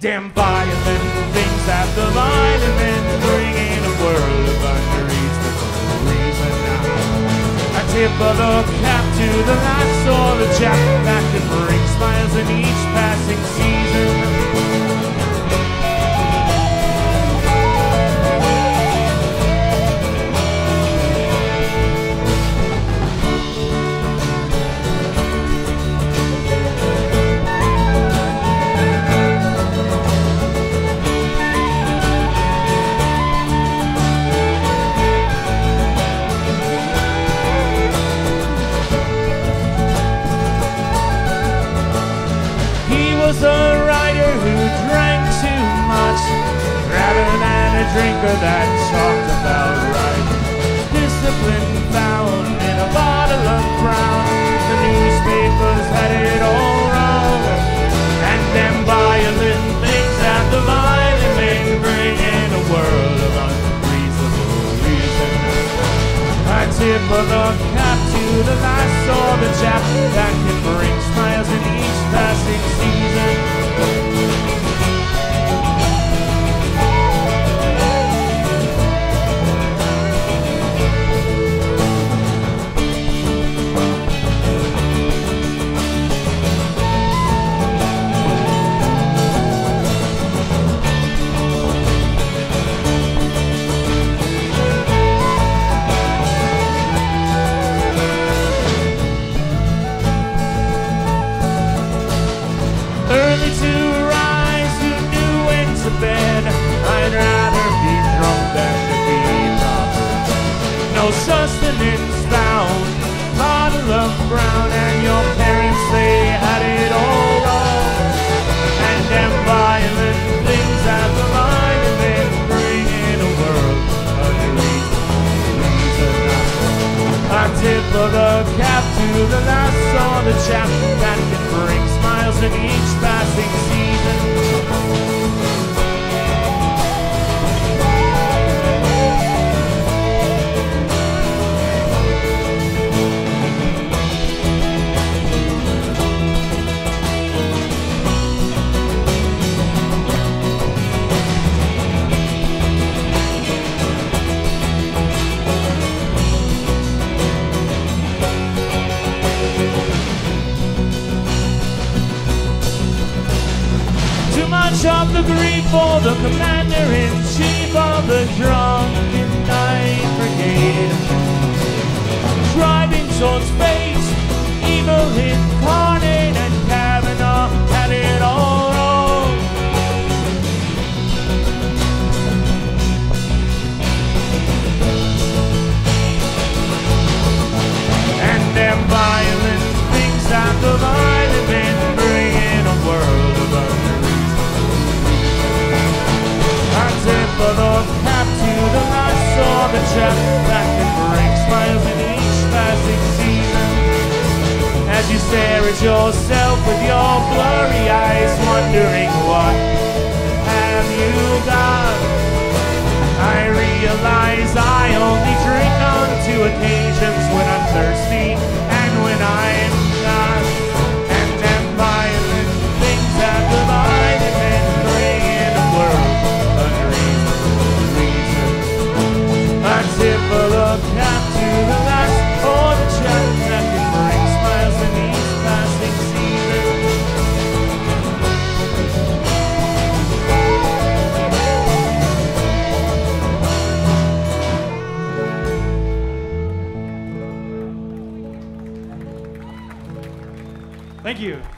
Damn violent things that the violent men bring in a world of underage for no reason now. I tip of the cap to the last or the chap that can bring smiles in each passing season. Was a writer who drank too much, rather than a drinker that talked about right. Discipline found in a bottle of brown. The newspapers had it all wrong. And them violent things that the violent men bring in a world of unreasonable reason. I tip of the cap to the last or the chap that can bring smiles in each passing season. No sustenance found, bottle of brown, and your parents, they had it all wrong. And them violent things that the violent men bring in a world underneath reason. I tip of the cap to the last or the chap that can bring smiles in each passing season. Of the grief for the commander-in-chief of the drunken night brigade, driving towards space, evil incarnate, and Kavanaugh had it all wrong. And them violent things that the violent men bring in a world of for the cap to the last or the chap that can bring smiles in each passing season. As you stare at yourself with your blurry eyes, wondering what have you done? I realize I only drink on two occasions, when I'm thirsty and when I'm not. And them violent things that divide and bring in the world. Tip of the cap to the last or the chap that can bring smiles in each passing season. Thank you.